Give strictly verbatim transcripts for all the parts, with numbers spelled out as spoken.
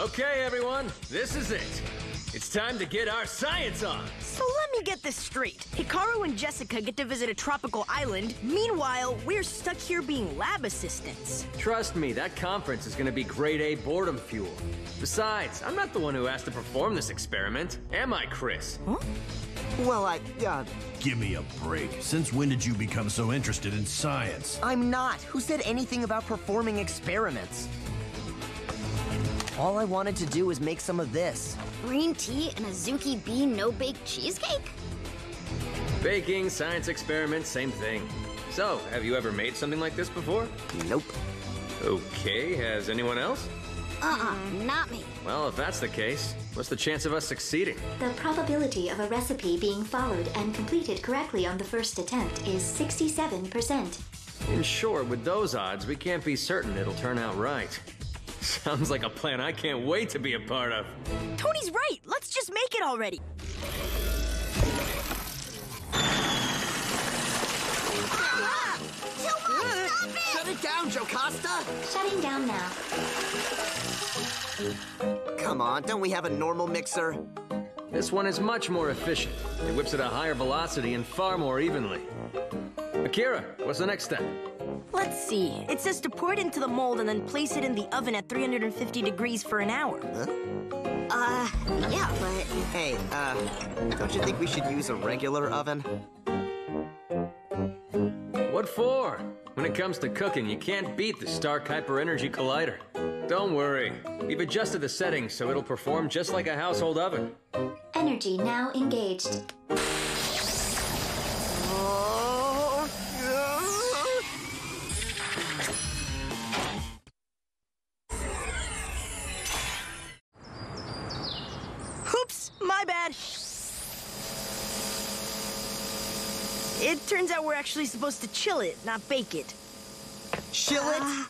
Okay, everyone, this is it. It's time to get our science on. So let me get this straight. Hikaru and Jessica get to visit a tropical island. Meanwhile, we're stuck here being lab assistants. Trust me, that conference is going to be grade A boredom fuel. Besides, I'm not the one who asked to perform this experiment, am I, Chris? Huh? Well, I, uh... Give me a break. Since when did you become so interested in science? I'm not. Who said anything about performing experiments? All I wanted to do was make some of this. Green tea and a Zuki bean no-bake cheesecake? Baking, science experiments, same thing. So, have you ever made something like this before? Nope. Okay, has anyone else? Uh-uh, not me. Well, if that's the case, what's the chance of us succeeding? The probability of a recipe being followed and completed correctly on the first attempt is sixty-seven percent. In short, with those odds, we can't be certain it'll turn out right. Sounds like a plan I can't wait to be a part of. Tony's right. Let's just make it already. Ah! Too much, stop it! Shut it down, Jocasta! Shutting down now. Come on, don't we have a normal mixer? This one is much more efficient. It whips at a higher velocity and far more evenly. Akira, what's the next step? Let's see. It says to pour it into the mold and then place it in the oven at three hundred fifty degrees for an hour. Huh? Uh, yeah, but... Hey, uh, don't you think we should use a regular oven? What for? When it comes to cooking, you can't beat the Stark Hyper Energy Collider. Don't worry. We've adjusted the settings so it'll perform just like a household oven. Energy now engaged. It turns out we're actually supposed to chill it, not bake it. Chill uh,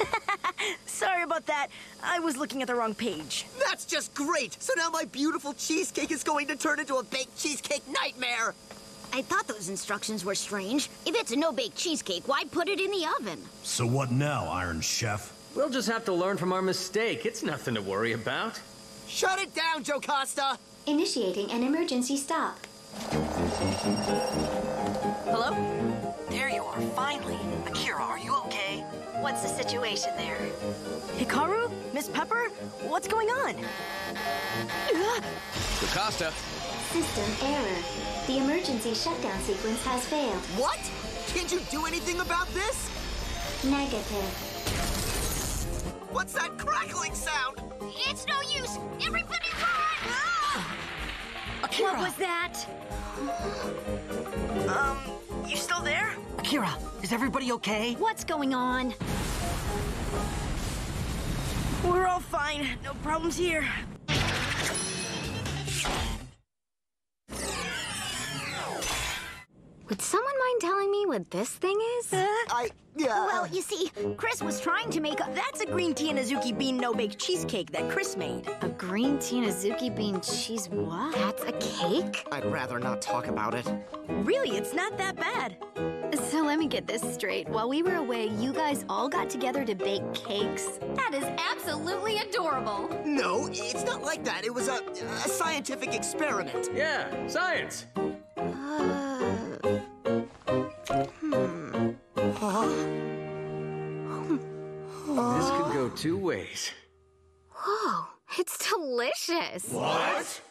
it? Sorry about that. I was looking at the wrong page. That's just great! So now my beautiful cheesecake is going to turn into a baked cheesecake nightmare! I thought those instructions were strange. If it's a no-bake cheesecake, why put it in the oven? So what now, Iron Chef? We'll just have to learn from our mistake. It's nothing to worry about. Shut it down, Jocasta! Initiating an emergency stop. Hello? There you are, finally. Akira, are you okay? What's the situation there? Hikaru? Miss Pepper? What's going on? Jocasta! System error. The emergency shutdown sequence has failed. What? Can't you do anything about this? Negative. What's that crackling sound? It's no use! Everybody run! Ah! Akira! What was that? Um, you still there? Akira, is everybody okay? What's going on? We're all fine. No problems here. Would someone mind telling me what this thing is? Uh, I, yeah. Uh... Well, you see, Chris was trying to make a... That's a green tea and azuki bean no-bake cheesecake that Chris made. A green tea and azuki bean cheese what? That's a cake? I'd rather not talk about it. Really, it's not that bad. So let me get this straight. While we were away, you guys all got together to bake cakes? That is absolutely adorable. No, it's not like that. It was a, a scientific experiment. Yeah, science. Uh... Hmm. Huh? This could go two ways. Whoa, it's delicious. What?